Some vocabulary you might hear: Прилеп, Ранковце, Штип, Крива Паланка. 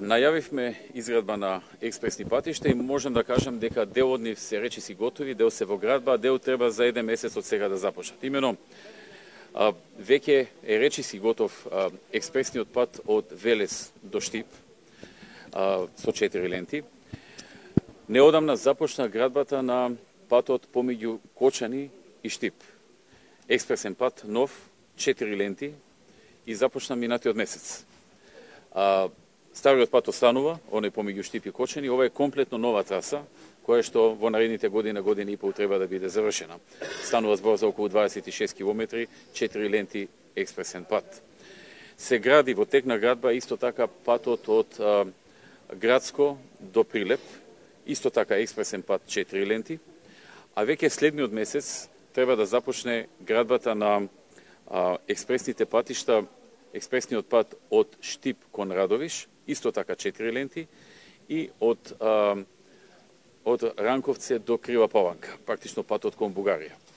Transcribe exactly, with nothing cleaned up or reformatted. Најавивме изградба на експресни патишта и можам да кажам дека дел од нив се речиси готови, дел се во градба, дел треба за еден месец од сега да започнат. Имено, а, веќе е речиси готов а, експресниот пат од Велес до Штип а, со четири ленти. Неодамна започна градбата на патот помеѓу Кочани и Штип. Експресен пат, нов, четири ленти и започна минатиот месец. А, Стариот пат останува, он е помеѓу Штип и Кочани, ова е комплетно нова траса, која што во наредните година, година и пол треба да биде завршена. Станува збор за околу дваесет и шест километри, четири ленти експресен пат. Се гради во тек на градба исто така патот од а, Градско до Прилеп, исто така експресен пат четири ленти, а веќе следниот месец треба да започне градбата на а, експресните патишта, експресниот пат од Штип кон Радовиш, исто така четири ленти, и од, а, од Ранковце до Крива Паланка, практично патот кон Бугарија.